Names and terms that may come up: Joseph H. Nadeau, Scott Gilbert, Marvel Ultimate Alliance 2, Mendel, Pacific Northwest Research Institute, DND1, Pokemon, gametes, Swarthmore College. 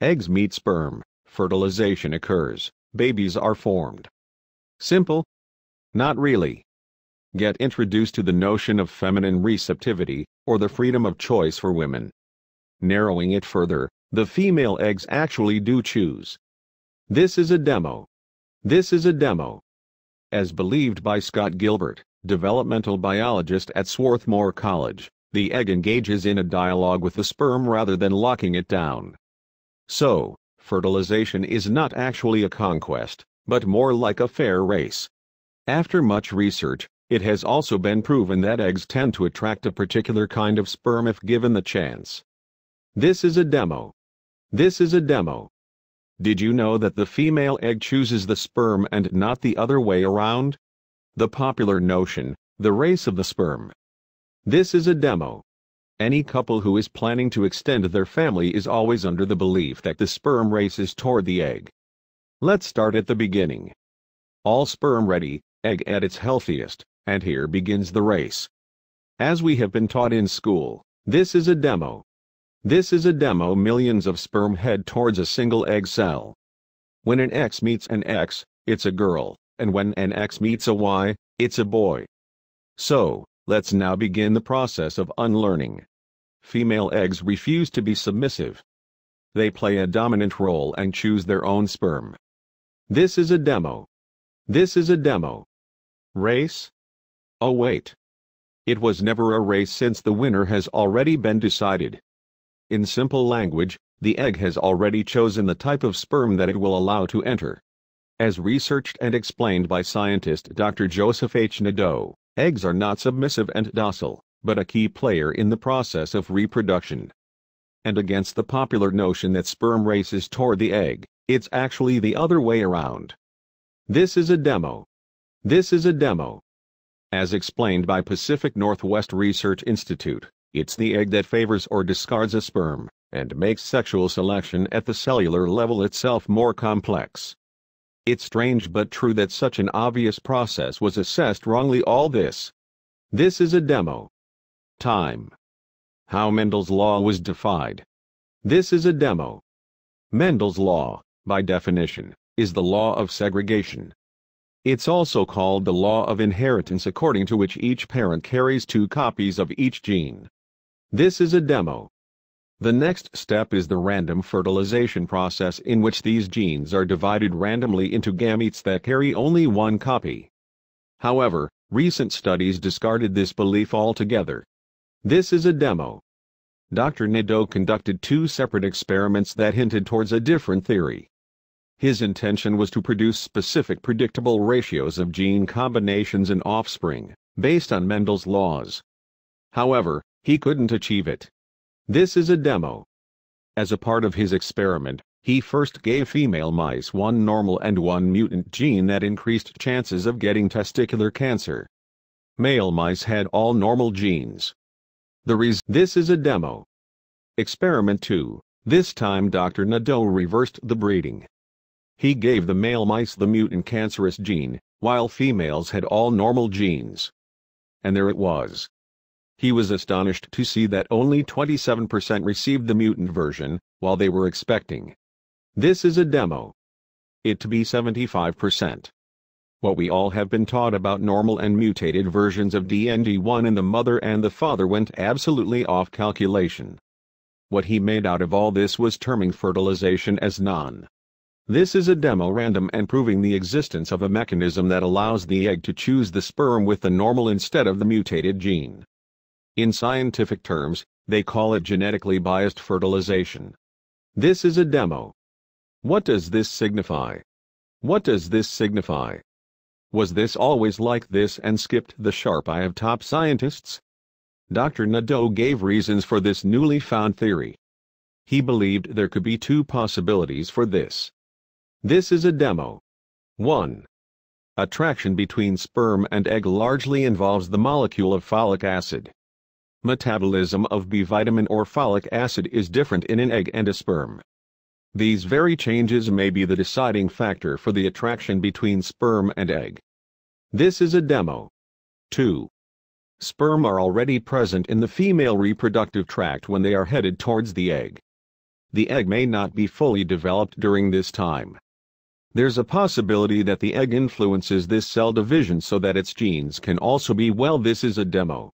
Eggs meet sperm, fertilization occurs, babies are formed. Simple? Not really. Get introduced to the notion of feminine receptivity, or the freedom of choice for women. Narrowing it further, the female eggs actually do choose. This is a demo. This is a demo. As believed by Scott Gilbert, developmental biologist at Swarthmore College, the egg engages in a dialogue with the sperm rather than locking it down. So, fertilization is not actually a conquest, but more like a fair race. After much research, it has also been proven that eggs tend to attract a particular kind of sperm if given the chance. This is a demo. This is a demo. Did you know that the female egg chooses the sperm and not the other way around? The popular notion, the race of the sperm. This is a demo. Any couple who is planning to extend their family is always under the belief that the sperm races toward the egg. Let's start at the beginning. All sperm ready, egg at its healthiest, and here begins the race. As we have been taught in school, this is a demo. This is a demo. Millions of sperm head towards a single egg cell. When an X meets an X, it's a girl, and when an X meets a Y, it's a boy. So, let's now begin the process of unlearning. Female eggs refuse to be submissive. They play a dominant role and choose their own sperm. This is a demo. This is a demo. Race? Oh wait. It was never a race since the winner has already been decided. In simple language, the egg has already chosen the type of sperm that it will allow to enter. As researched and explained by scientist Dr. Joseph H. Nadeau, eggs are not submissive and docile, but a key player in the process of reproduction. And against the popular notion that sperm races toward the egg, it's actually the other way around. This is a demo. This is a demo. As explained by Pacific Northwest Research Institute, it's the egg that favors or discards a sperm, and makes sexual selection at the cellular level itself more complex. It's strange but true that such an obvious process was assessed wrongly. All this. This is a demo. Time. How Mendel's law was defied. This is a demo. Mendel's law, by definition, is the law of segregation. It's also called the law of inheritance, according to which each parent carries two copies of each gene. This is a demo. The next step is the random fertilization process, in which these genes are divided randomly into gametes that carry only one copy. However, recent studies discarded this belief altogether. This is a demo. Dr. Nadeau conducted two separate experiments that hinted towards a different theory. His intention was to produce specific predictable ratios of gene combinations in offspring, based on Mendel's laws. However, he couldn't achieve it. This is a demo. As a part of his experiment, he first gave female mice one normal and one mutant gene that increased chances of getting testicular cancer. Male mice had all normal genes. This is a demo. Experiment 2. This time Dr. Nadeau reversed the breeding. He gave the male mice the mutant cancerous gene, while females had all normal genes. And there it was. He was astonished to see that only 27% received the mutant version, while they were expecting. This is a demo. It to be 75%. What we all have been taught about normal and mutated versions of DND1 in the mother and the father went absolutely off calculation. What he made out of all this was terming fertilization as non. This is a demo. Random and proving the existence of a mechanism that allows the egg to choose the sperm with the normal instead of the mutated gene. In scientific terms, they call it genetically biased fertilization. This is a demo. What does this signify? What does this signify? Was this always like this and skipped the sharp eye of top scientists? Dr. Nadeau gave reasons for this newly found theory. He believed there could be two possibilities for this. This is a demo. 1. Attraction between sperm and egg largely involves the molecule of folic acid. Metabolism of B vitamin or folic acid is different in an egg and a sperm. These very changes may be the deciding factor for the attraction between sperm and egg. This is a demo. 2. Sperm are already present in the female reproductive tract when they are headed towards the egg. the egg may not be fully developed during this time. There's a possibility that the egg influences this cell division so that its genes can also be well. This is a demo.